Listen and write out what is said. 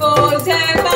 को जय।